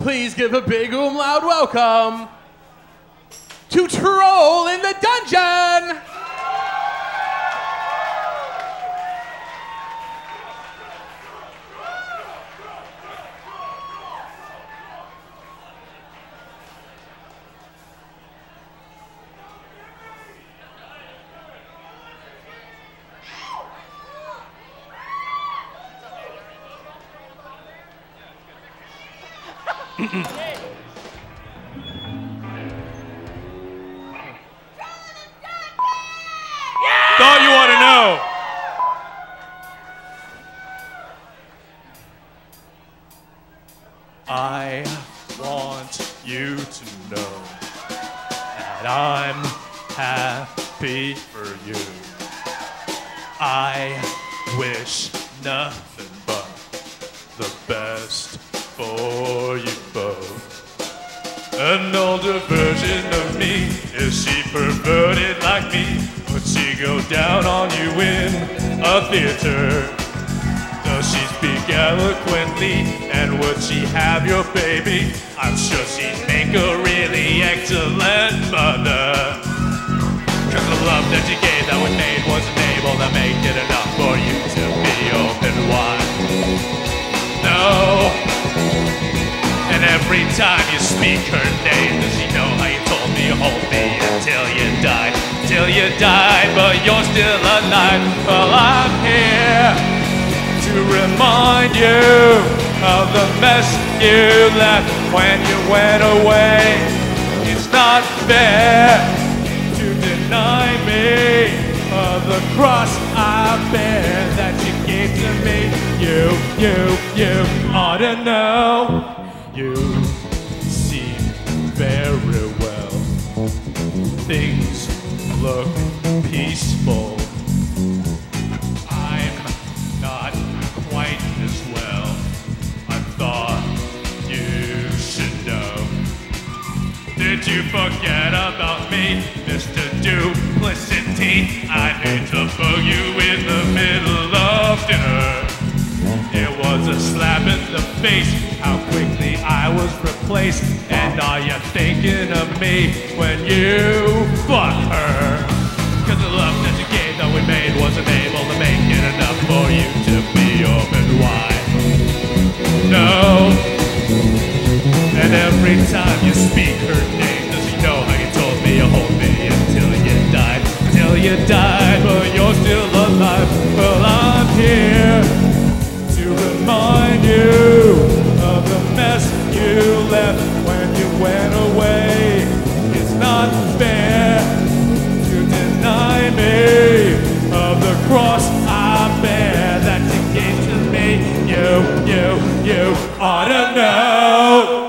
Please give a big Ümloud welcome to Troll in the Dungeon! Thought you ought to know. I want you to know that I'm happy for you. I wish nothing but the best for you both. An older version of me, is she perverted like me? Would she go down on you in a theater? Does she speak eloquently? And would she have your baby? I'm sure she'd make a really excellent mother. Cause the love that you gave that was made wasn't able to make it enough for you to be open wide. No. And every time you speak her name, does she know how you told me you'll hold me until you died? Till you died, but you're still alive. Well, I'm here to remind you of the mess you left when you went away. It's not fair to deny me of the cross I bear that you gave to me. You ought to know. You seem very well. Things look peaceful. I'm not quite as well. I thought you should know. Did you forget about me, Mr. Duplicity? I need to bug you in the middle of dinner. It was a slap in the face, how quickly I was replaced. And are you thinking of me when you fuck her? Cause the love that you gave that we made wasn't able to make it enough for you to be open wide. No. And every time you speak her name, does she know how you told me you hold me until you died? Till you died, but you're still alive. Well, I'm here to remind you of the mess you left when you went away. It's not fair to deny me of the cross I bear that you gave to me. You ought to know.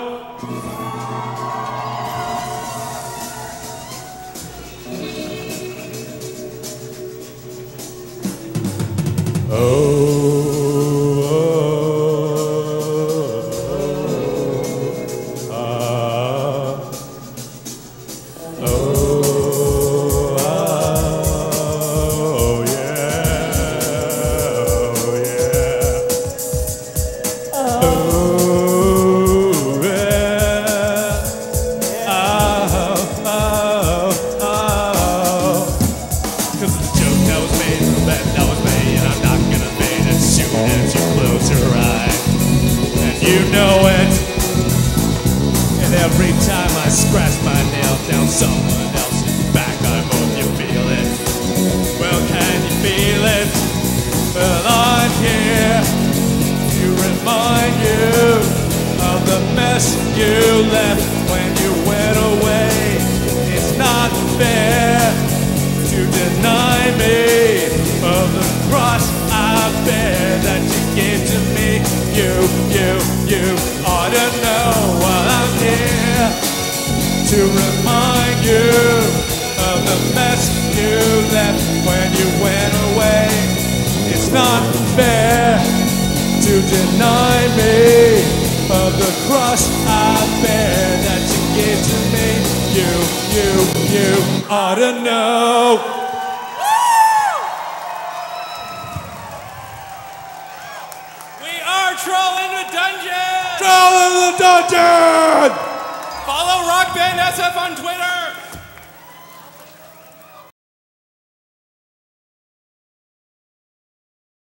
Every time I scratch my nail down someone else's back, I hope you feel it. Well, can you feel it? Well, I'm here to remind you of the mess you left when you went away. It's not fair to deny me of the cross I bear that you gave to me. You ought to know while I'm here to remind you of the mess you left when you went away. It's not fair to deny me of the cross I bear that you gave to me. You ought to know. Troll in the Dungeon! Troll! Troll in the Dungeon! Follow Rock Band SF on Twitter!